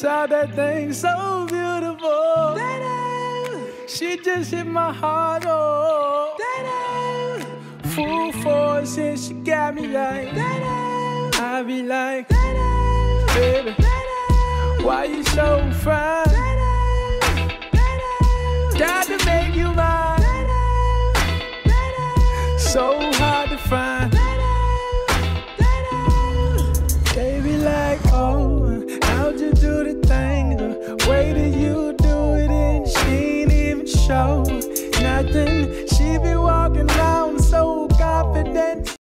inside that thing so beautiful. She just hit my heart, oh. Full force and she got me like, I be like, baby, why you so fine? Got to make you mine. So hard to find. They be like, oh, how'd you do the thing? The way that you do it and she ain't even show nothing.